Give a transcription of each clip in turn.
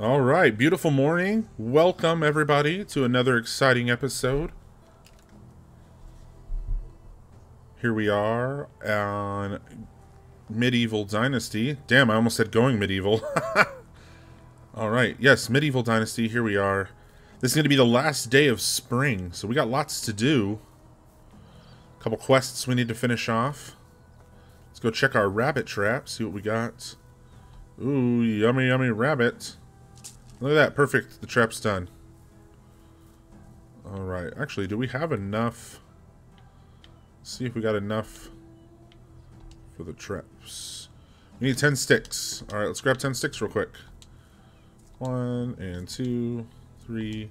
All right, beautiful morning. Welcome everybody to another exciting episode. Here we are on Medieval Dynasty. Damn, I almost said going medieval. All right, yes, Medieval Dynasty, here we are. This is going to be the last day of spring, so we got lots to do. A couple quests we need to finish off. Let's go check our rabbit trap, see what we got. Ooh, yummy, yummy rabbit. Look at that, perfect, the trap's done. All right, actually, do we have enough? See if we got enough for the traps. We need 10 sticks. All right, let's grab 10 sticks real quick. 1, 2, 3,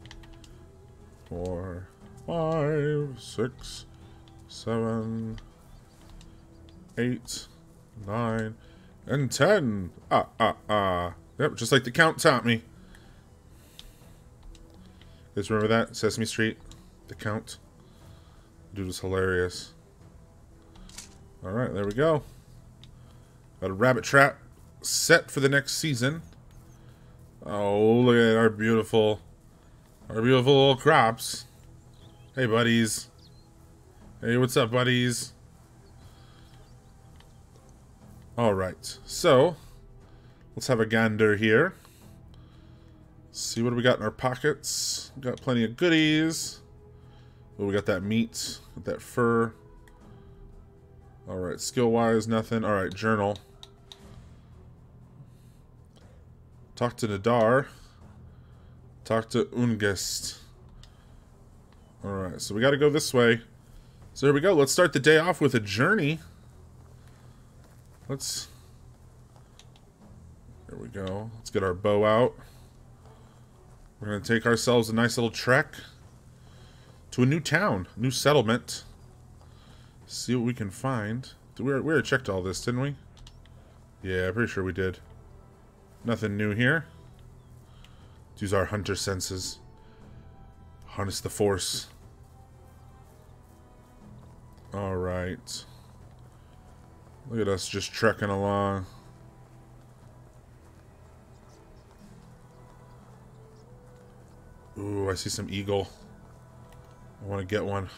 4, 5, 6, 7, 8, 9, and 10. Yep, just like the count taught me. Guys, remember that? Sesame Street, the count. Dude was hilarious. All right, there we go. Got a rabbit trap set for the next season. Oh, look at our beautiful little crops. Hey, buddies. Hey, what's up, buddies? All right, so let's have a gander here. See what do we got in our pockets. We got plenty of goodies. Oh, we got that meat, got that fur. All right, skill-wise, nothing. All right, journal. Talk to Nader. Talk to Ungest. All right, so we got to go this way. So here we go. Let's start the day off with a journey. There we go. Let's get our bow out. We're going to take ourselves a nice little trek to a new town, new settlement. See what we can find. We already checked all this, didn't we? Yeah, I'm pretty sure we did. Nothing new here. Let's use our hunter senses. Harness the force. Alright. Look at us just trekking along. Ooh, I see some eagle. I want to get one.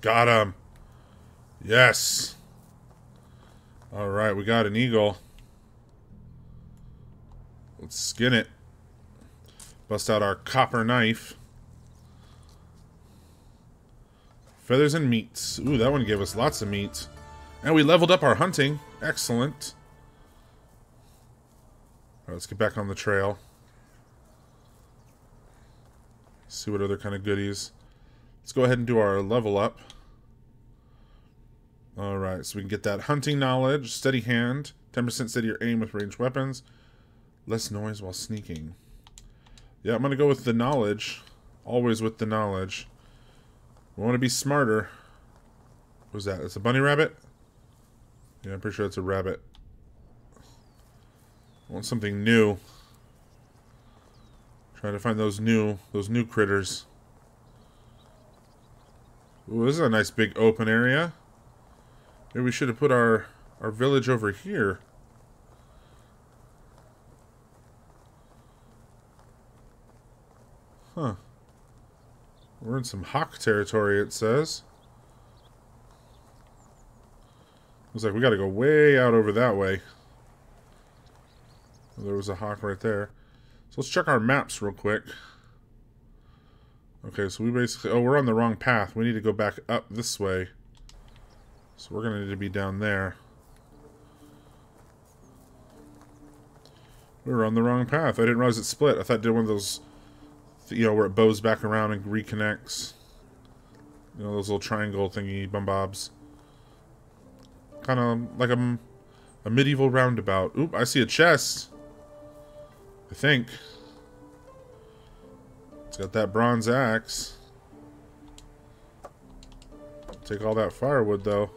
Got him. Yes. All right, we got an eagle. Let's skin it. Bust out our copper knife. Feathers and meats. Ooh, that one gave us lots of meat. And we leveled up our hunting. Excellent. All right, let's get back on the trail. See what other kind of goodies. Let's go ahead and do our level up. All right, so we can get that hunting knowledge. Steady hand. 10% steadier aim with ranged weapons. Less noise while sneaking. Yeah, I'm going to go with the knowledge. Always with the knowledge. We want to be smarter. What was that? It's a bunny rabbit? Yeah, I'm pretty sure it's a rabbit. I want something new. I'm trying to find those new critters. Ooh, this is a nice big open area. Maybe we should have put our village over here. Huh. We're in some hawk territory, it says. Looks like we gotta go way out over that way. There was a hawk right there. So let's check our maps real quick. Okay, so we basically... Oh, we're on the wrong path. We need to go back up this way. So we're gonna need to be down there. We were on the wrong path. I didn't realize it split. I thought it did one of those... You know, where it bows back around and reconnects. You know, those little triangle thingy bumbobs. Kind of like a medieval roundabout. Oop, I see a chest. I think. It's got that bronze axe. Take all that firewood, though.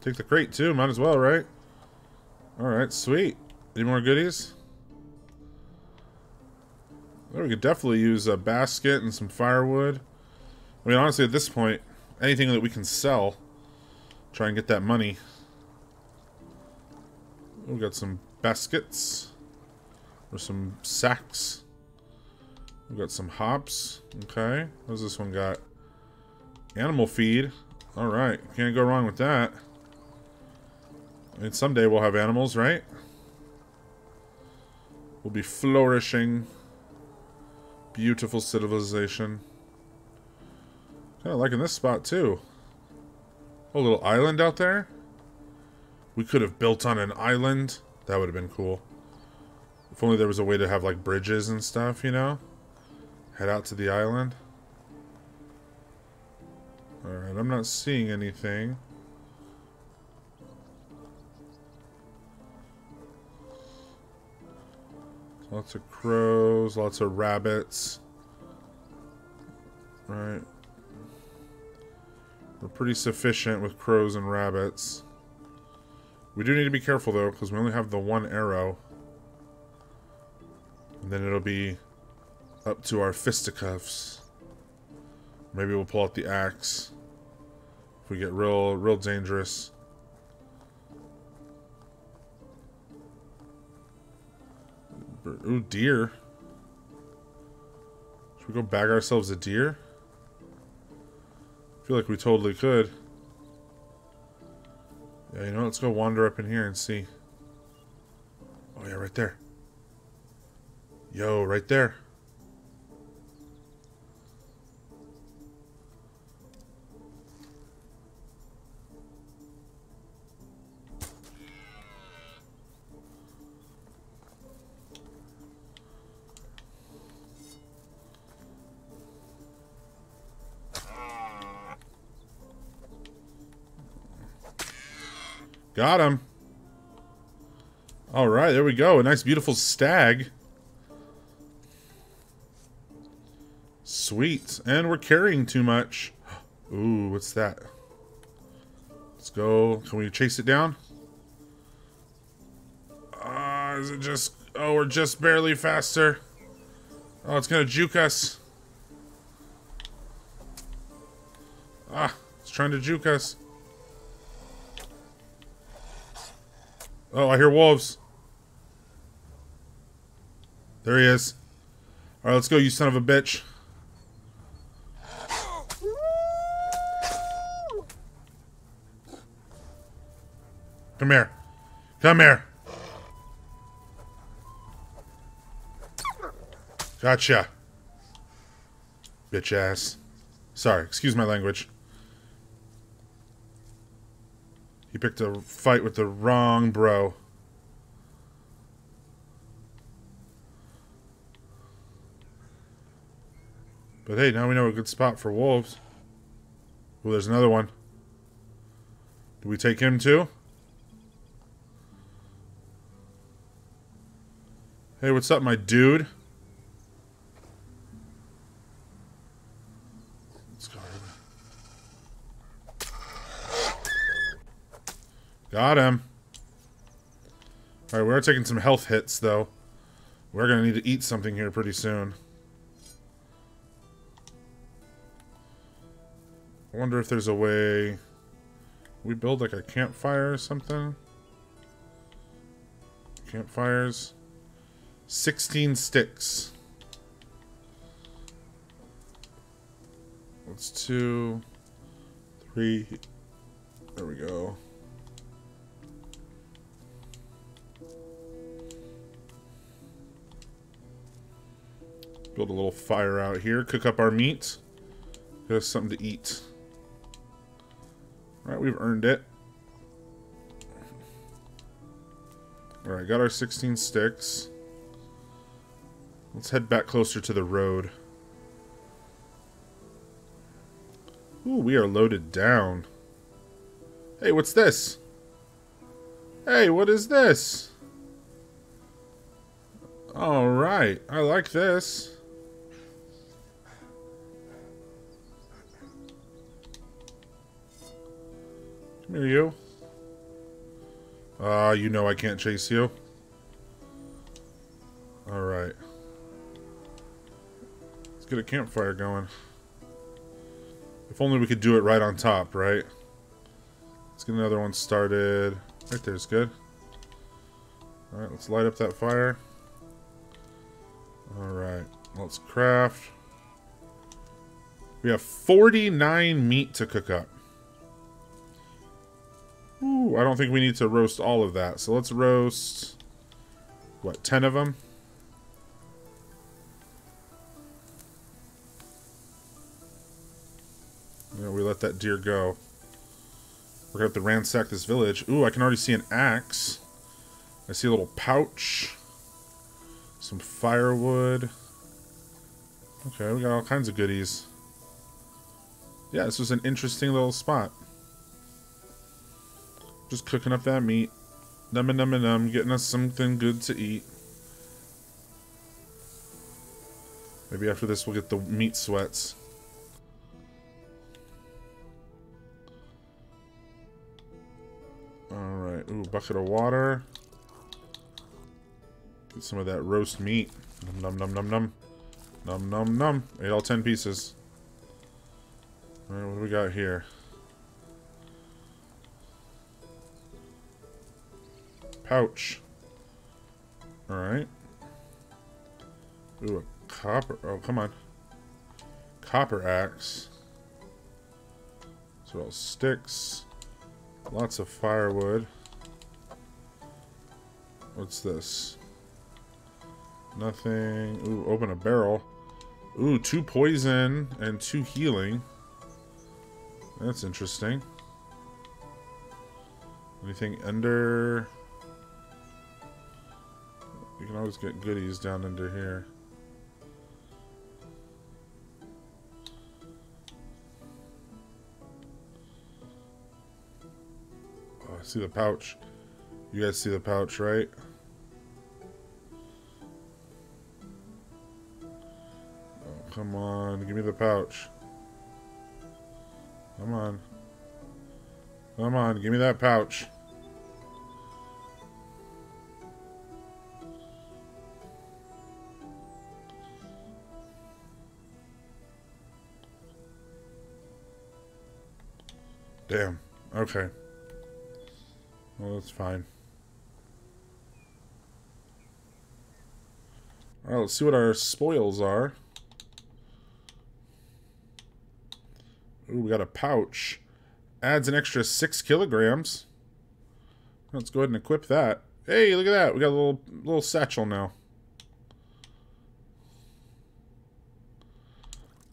Take the crate, too. Might as well, right? Alright, sweet. Any more goodies? We could definitely use a basket and some firewood. I mean, honestly, at this point, anything that we can sell, try and get that money. We got some baskets or some sacks. We got some hops. Okay, what's this one got? Animal feed. All right, can't go wrong with that. I mean, someday we'll have animals, right? We'll be flourishing. Beautiful civilization. Kind of liking this spot too. A little island out there. We could have built on an island. That would have been cool. If only there was a way to have like bridges and stuff, you know? Head out to the island. Alright, I'm not seeing anything. Lots of crows, lots of rabbits. Right. We're pretty sufficient with crows and rabbits. We do need to be careful though, because we only have the one arrow. And then it'll be up to our fisticuffs. Maybe we'll pull out the axe if we get real dangerous. Ooh, deer. Should we go bag ourselves a deer? I feel like we totally could. Yeah, you know, let's go wander up in here and see. Oh yeah, right there. Yo, right there. Got him. All right, there we go. A nice, beautiful stag. Sweet. And we're carrying too much. Ooh, what's that? Let's go. Can we chase it down? Is it just... Oh, we're just barely faster. Oh, it's going to juke us. Ah, it's trying to juke us. Oh, I hear wolves. There he is. All right, let's go, you son of a bitch. Come here. Come here. Gotcha. Bitch ass. Sorry, excuse my language. You picked a fight with the wrong bro. But hey, now we know a good spot for wolves. Oh, there's another one. Do we take him too? Hey, what's up, my dude? Got him. Alright, we are taking some health hits, though. We're going to need to eat something here pretty soon. I wonder if there's a way... We build, like, a campfire or something? Campfires. 16 sticks. That's 2, 3... There we go. Build a little fire out here. Cook up our meat. Get us something to eat. Alright, we've earned it. Alright, got our 16 sticks. Let's head back closer to the road. Ooh, we are loaded down. Hey, what's this? Hey, what is this? Alright, I like this. Come here, you. You know I can't chase you. Alright. Let's get a campfire going. If only we could do it right on top, right? Let's get another one started. Right there's good. Alright, let's light up that fire. Alright, let's craft. We have 49 meat to cook up. Ooh, I don't think we need to roast all of that. So let's roast, what, 10 of them? Yeah, we let that deer go. We're going to have to ransack this village. Ooh, I can already see an axe. I see a little pouch. Some firewood. Okay, we got all kinds of goodies. Yeah, this was an interesting little spot. Just cooking up that meat. Num-a-num-a-num, getting us something good to eat. Maybe after this we'll get the meat sweats. Alright, ooh, bucket of water. Get some of that roast meat. Num-num-num-num-num. Num-num-num. Ate all 10 pieces. Alright, what do we got here? Pouch. Alright. Ooh, a copper. Oh, come on. Copper axe. So all sticks. Lots of firewood. What's this? Nothing. Ooh, open a barrel. Ooh, 2 poison and 2 healing. That's interesting. Anything under... You can always get goodies down under here. Oh, I see the pouch. You guys see the pouch, right? Oh, come on. Give me the pouch. Come on. Come on. Give me that pouch. Damn. Okay. Well, that's fine. Alright, let's see what our spoils are. Ooh, we got a pouch. Adds an extra 6 kilograms. Let's go ahead and equip that. Hey, look at that. We got a little satchel now.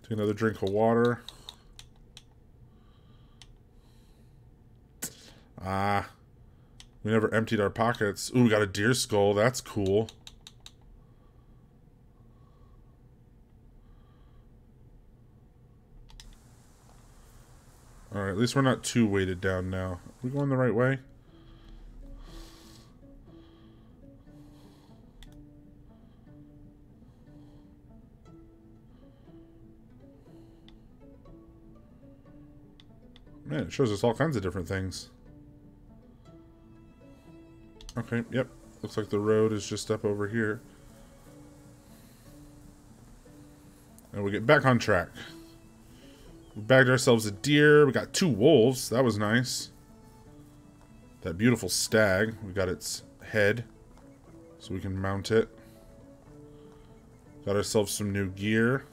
Take another drink of water. Ah, we never emptied our pockets. Ooh, we got a deer skull. That's cool. Alright, at least we're not too weighted down now. Are we going the right way? Man, it shows us all kinds of different things. Okay, yep. Looks like the road is just up over here. And we get back on track. We bagged ourselves a deer. We got 2 wolves. That was nice. That beautiful stag. We got its head. So we can mount it. Got ourselves some new gear.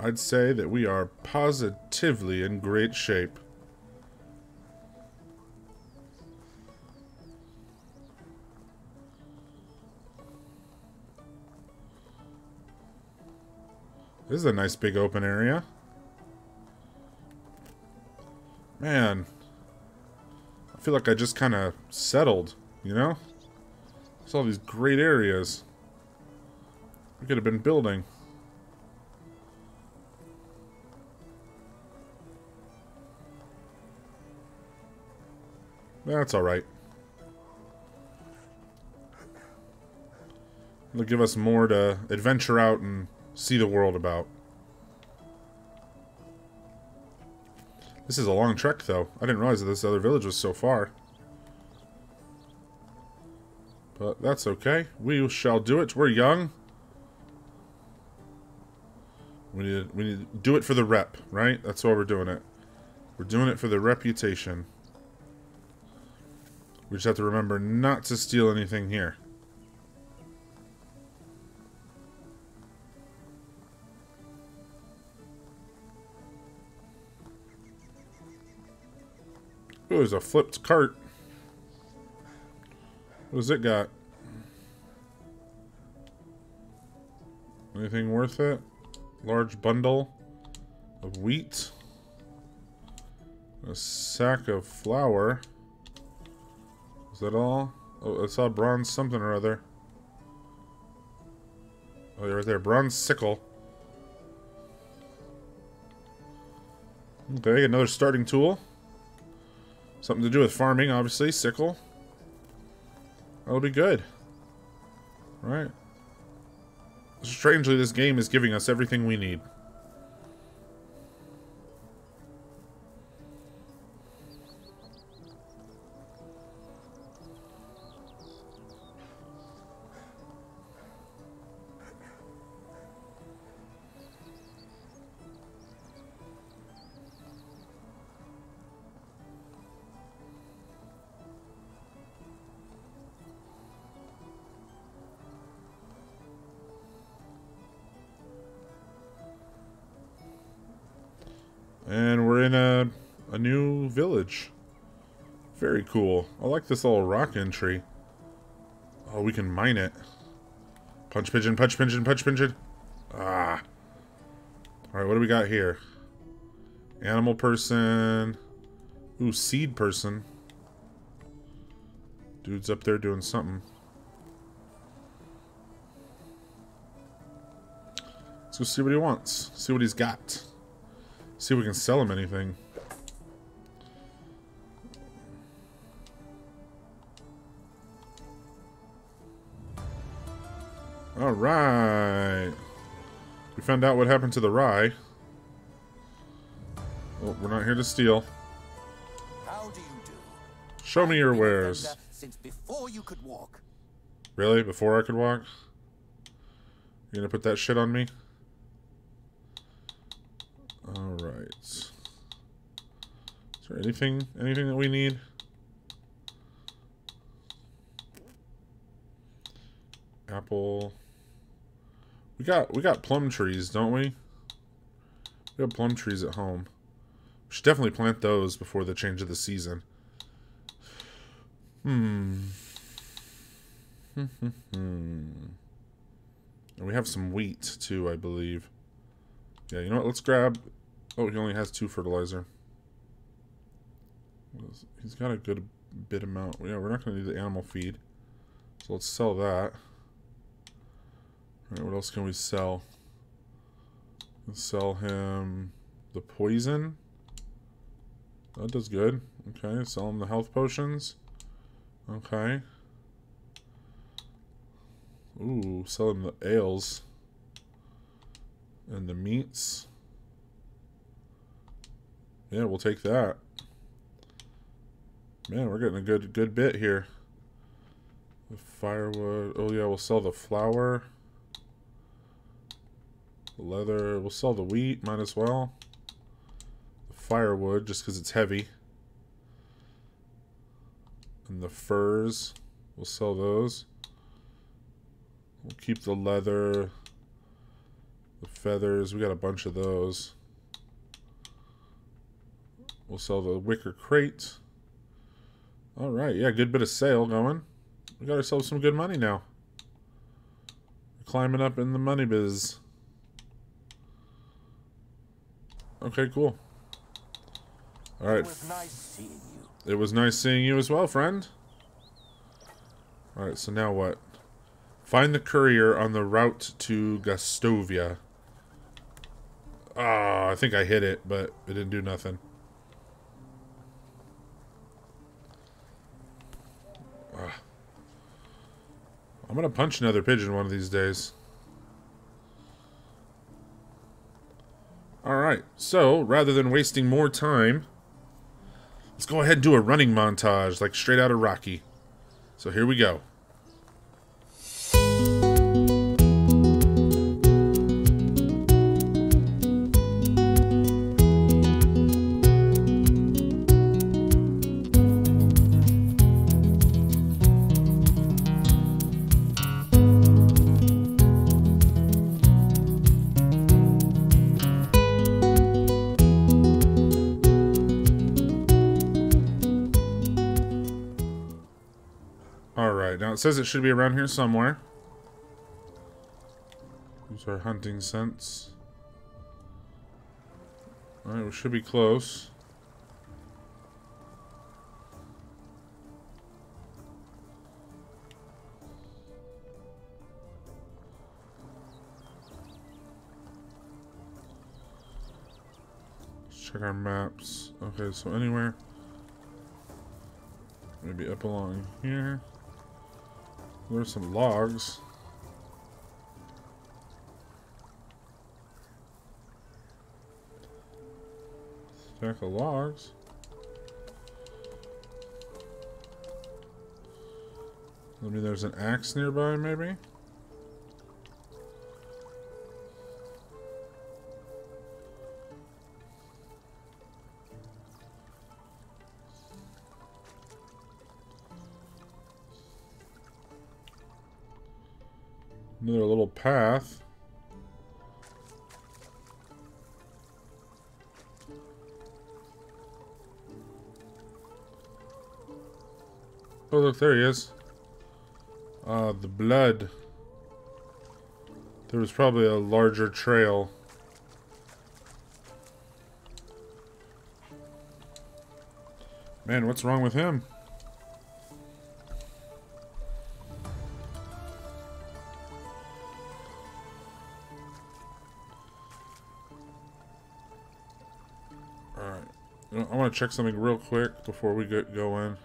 I'd say that we are positively in great shape. This is a nice big open area. Man. I feel like I just kind of settled, you know? There's all these great areas. We could have been building. That's alright. It'll give us more to adventure out and see the world about. This is a long trek, though. I didn't realize that this other village was so far. But that's okay. We shall do it. We're young. We need to do it for the rep, right? That's why we're doing it. We're doing it for the reputation. We just have to remember not to steal anything here. Ooh, there's a flipped cart. What does it got? Anything worth it? Large bundle of wheat. A sack of flour. Is that all? Oh, I saw bronze something or other. Oh, right there. Bronze sickle. Okay, another starting tool. Something to do with farming, obviously. Sickle. That'll be good. All right. Strangely, this game is giving us everything we need. And we're in a new village. Very cool. I like this little rock entry. Oh, we can mine it. Punch pigeon, punch pigeon, punch pigeon. Ah. Alright, what do we got here? Animal person. Ooh, seed person. Dude's up there doing something. Let's go see what he wants. See what he's got. See if we can sell him anything. Alright. We found out what happened to the rye. Oh, we're not here to steal. How do you do? Show me your wares. Since before you could walk. Really? Before I could walk? You're gonna put that shit on me? Alright. Is there anything that we need? Apple. We got plum trees, don't we? We have plum trees at home. We should definitely plant those before the change of the season. And we have some wheat too, I believe. Yeah, you know what? Let's grab... Oh, he only has 2 fertilizer. He's got a good bit amount. Yeah, we're not going to do the animal feed. So let's sell that. Alright, what else can we sell? Let's sell him the poison. That does good. Okay, sell him the health potions. Okay. Ooh, sell him the ales. And the meats. Yeah, we'll take that. Man, we're getting a good bit here. The firewood. Oh yeah, we'll sell the flour. The leather. We'll sell the wheat. Might as well. The firewood, just because it's heavy. And the furs. We'll sell those. We'll keep the leather. The feathers, we got a bunch of those. We'll sell the wicker crate. Alright, yeah, good bit of sale going. We got ourselves some good money now. We're climbing up in the money biz. Okay, cool. Alright. It was nice seeing you. It was nice seeing you as well, friend. Alright, so now what? Find the courier on the route to Gastovia. Ah, I think I hit it, but it didn't do nothing. I'm gonna punch another pigeon one of these days. Alright, so rather than wasting more time, let's go ahead and do a running montage, like straight out of Rocky. So here we go. Alright, now it says it should be around here somewhere. Use our hunting sense. Alright, we should be close. Let's check our maps. Okay, so anywhere. Maybe up along here. There's some logs. Stack of logs. Maybe there's an axe nearby, maybe? Another little path. Oh, look, there he is. The blood. There was probably a larger trail. Man, what's wrong with him? Check something real quick before we get going. Are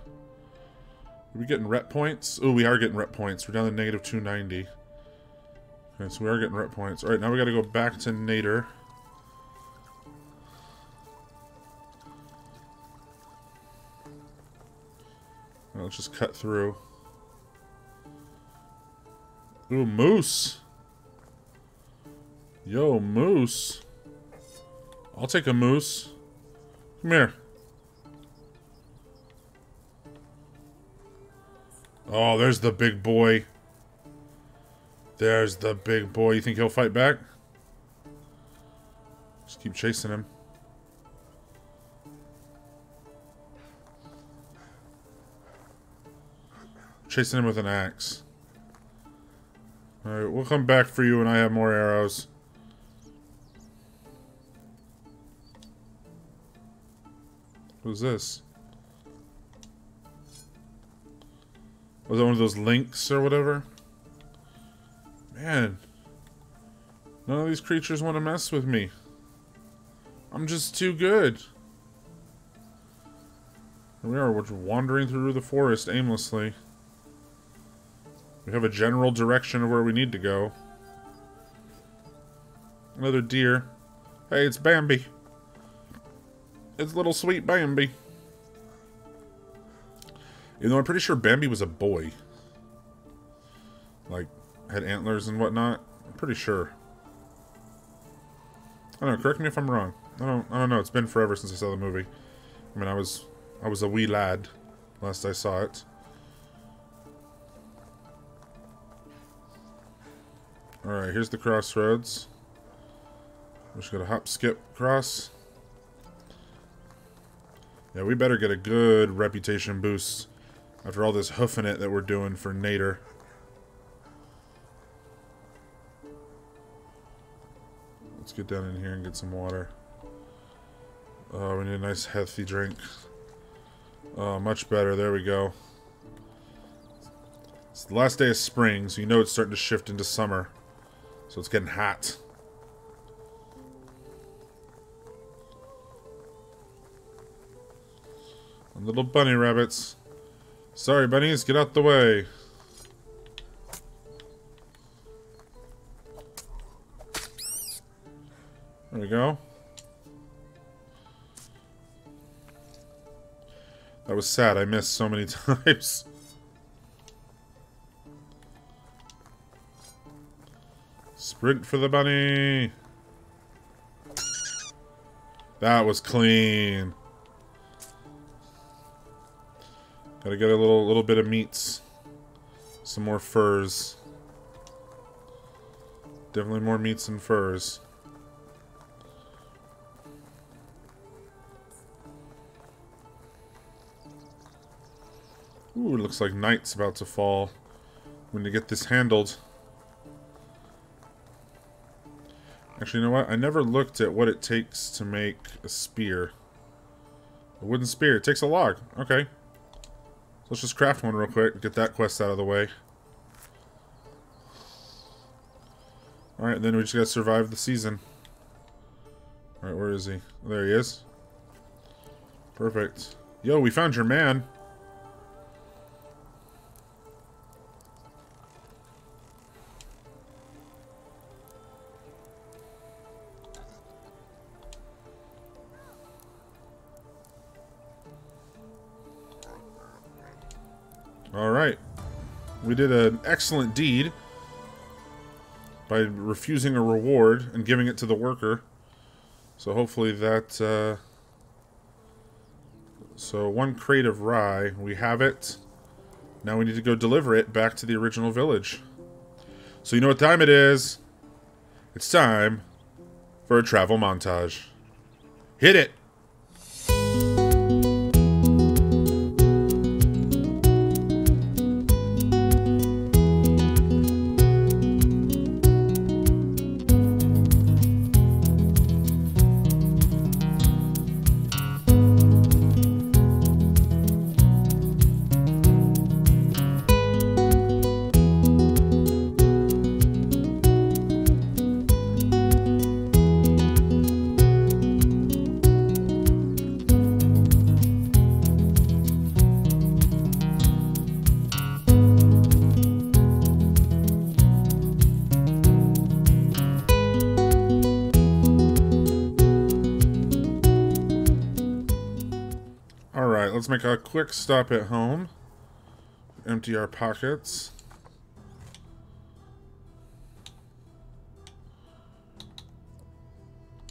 we getting rep points? Oh, we are getting rep points. We're down to negative 290. Okay, so we are getting rep points. Alright, now we gotta go back to Nader. Now let's just cut through. Ooh, moose! Yo, moose! I'll take a moose. Come here. Oh, there's the big boy. There's the big boy. You think he'll fight back? Just keep chasing him. Chasing him with an axe. Alright, we'll come back for you when I have more arrows. Who's this? Was that one of those lynx or whatever? Man. None of these creatures want to mess with me. I'm just too good. Here we are, we're wandering through the forest aimlessly. We have a general direction of where we need to go. Another deer. Hey, it's Bambi. It's little sweet Bambi. Even though I'm pretty sure Bambi was a boy. Like, had antlers and whatnot. I'm pretty sure. I don't know, correct me if I'm wrong. I don't know, it's been forever since I saw the movie. I mean, I was a wee lad last I saw it. Alright, here's the crossroads. We should go to hop, skip, cross. Yeah, we better get a good reputation boost after all this hoofing it that we're doing for Nader. Let's get down in here and get some water. Oh, we need a nice healthy drink. Oh, much better. There we go. It's the last day of spring, so you know it's starting to shift into summer. So it's getting hot. Little bunny rabbits. Sorry, bunnies, get out the way. There we go. That was sad. I missed so many times. Sprint for the bunny. That was clean. Gotta get a little bit of meats. Some more furs. Definitely more meats and furs. Ooh, it looks like night's about to fall when you get this handled. Actually, you know what? I never looked at what it takes to make a spear. A wooden spear. It takes a log. Okay. So let's just craft one real quick and get that quest out of the way. Alright, then we just gotta survive the season. Alright, where is he? There he is. Perfect. Yo, we found your man. Alright. We did an excellent deed by refusing a reward and giving it to the worker. So hopefully that... So one crate of rye. We have it. Now we need to go deliver it back to the original village. So you know what time it is. It's time for a travel montage. Hit it! Let's make a quick stop at home. Empty our pockets.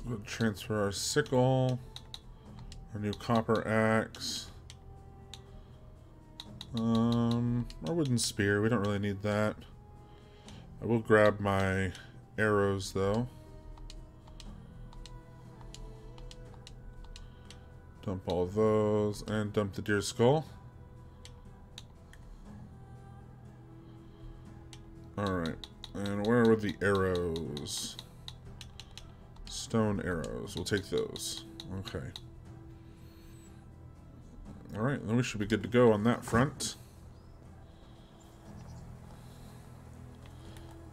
We'll transfer our sickle, our new copper axe, our wooden spear. We don't really need that. I will grab my arrows though. Dump all those, and dump the deer skull. Alright, and where were the arrows? Stone arrows, we'll take those. Okay. Alright, then we should be good to go on that front.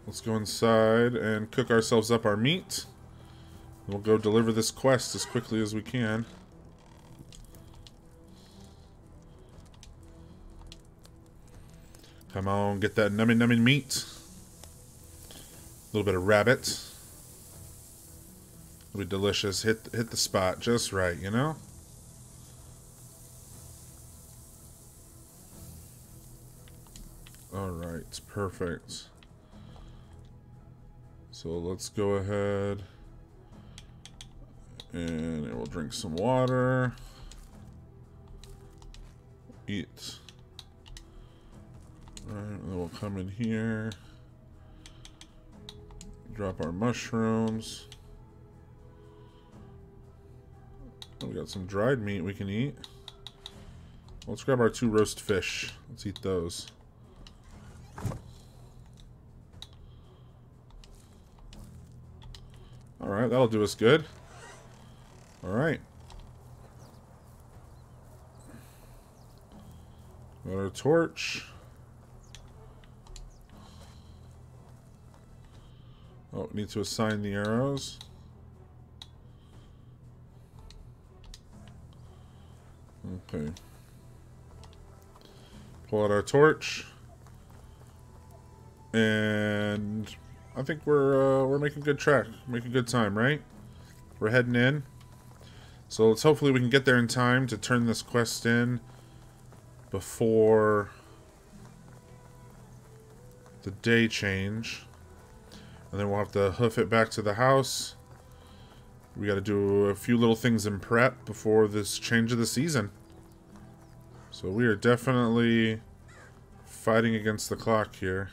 Let's go inside and cook ourselves up our meat. We'll go deliver this quest as quickly as we can. Come on, get that nummy nummy meat. A little bit of rabbit. It'll be delicious. Hit the spot just right, you know? Alright, perfect. So let's go ahead and we'll drink some water. Eat. Alright, and then we'll come in here, drop our mushrooms. We got some dried meat we can eat. Let's grab our 2 roast fish. Let's eat those. Alright, that'll do us good. Alright. Got our torch. Oh, need to assign the arrows. Okay. Pull out our torch. And I think we're making good track. Making good time, right? We're heading in. So let's hopefully we can get there in time to turn this quest in before the day change. And then we'll have to hoof it back to the house. We got to do a few little things in prep before this change of the season. So we are definitely fighting against the clock here.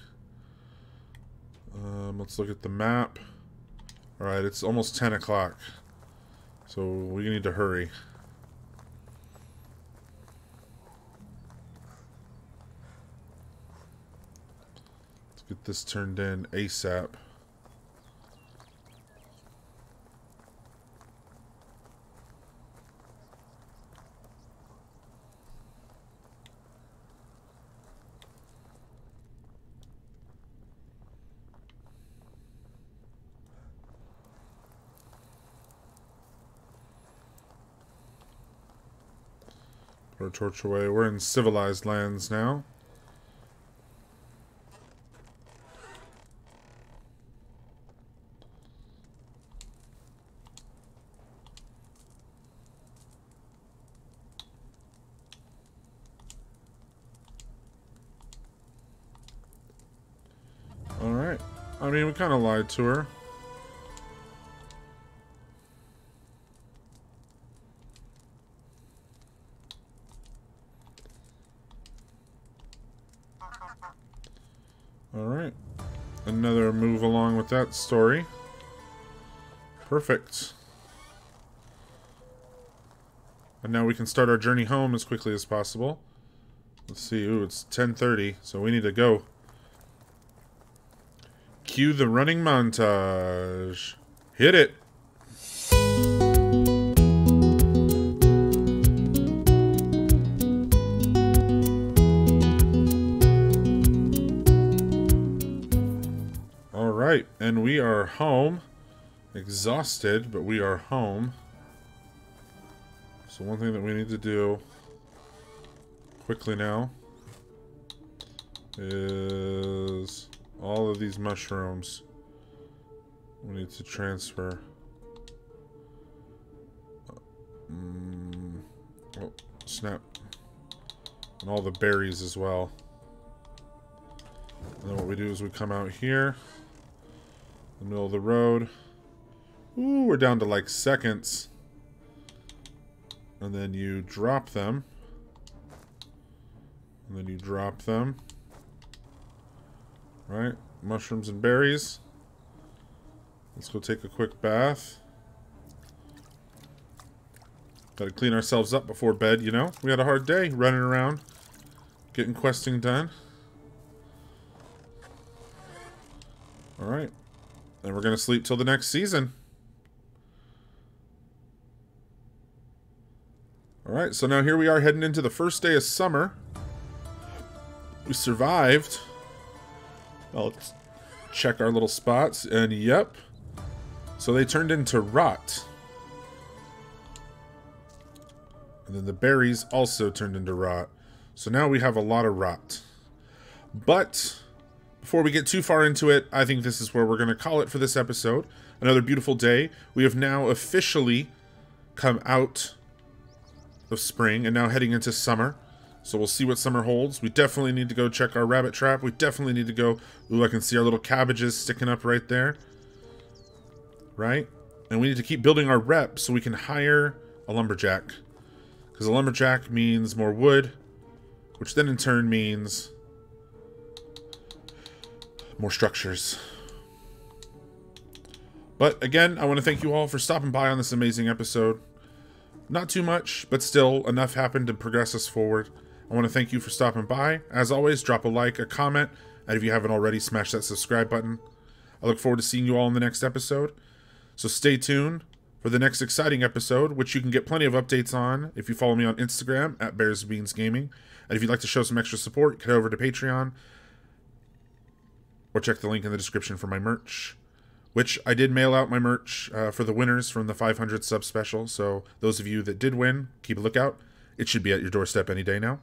Let's look at the map. Alright, it's almost 10 o'clock. So we need to hurry. Get this turned in ASAP. Put our torch away. We're in civilized lands now. I mean, we kind of lied to her. Alright. Another move along with that story. Perfect. And now we can start our journey home as quickly as possible. Let's see. Ooh, it's 10:30, so we need to go. Cue the running montage. Hit it. All right, and we are home. Exhausted, but we are home. So one thing that we need to do quickly now is... all of these mushrooms we need to transfer. Oh, snap. And all the berries as well. And then what we do is we come out here. In the middle of the road. Ooh, we're down to like seconds. And then you drop them. And then you drop them. Right, mushrooms and berries. Let's go take a quick bath. Gotta clean ourselves up before bed, you know? We had a hard day running around, getting questing done. Alright, and we're gonna sleep till the next season. Alright, so now here we are heading into the first day of summer. We survived. I'll check our little spots, and yep. So they turned into rot. And then the berries also turned into rot. So now we have a lot of rot. But before we get too far into it, I think this is where we're going to call it for this episode. Another beautiful day. We have now officially come out of spring and now heading into summer. So we'll see what summer holds. We definitely need to go check our rabbit trap. We definitely need to go... ooh, I can see our little cabbages sticking up right there. Right? And we need to keep building our rep so we can hire a lumberjack. Because a lumberjack means more wood, which then in turn means more structures. But again, I want to thank you all for stopping by on this amazing episode. Not too much, but still enough happened to progress us forward. I want to thank you for stopping by. As always, drop a like, a comment, and if you haven't already, smash that subscribe button. I look forward to seeing you all in the next episode. So stay tuned for the next exciting episode, which you can get plenty of updates on if you follow me on Instagram at BearsBeansGaming. And if you'd like to show some extra support, head over to Patreon or check the link in the description for my merch. Which I did mail out my merch for the winners from the 500 sub special. So those of you that did win, keep a lookout. It should be at your doorstep any day now.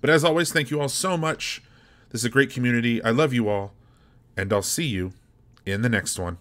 But as always, thank you all so much. This is a great community. I love you all. And I'll see you in the next one.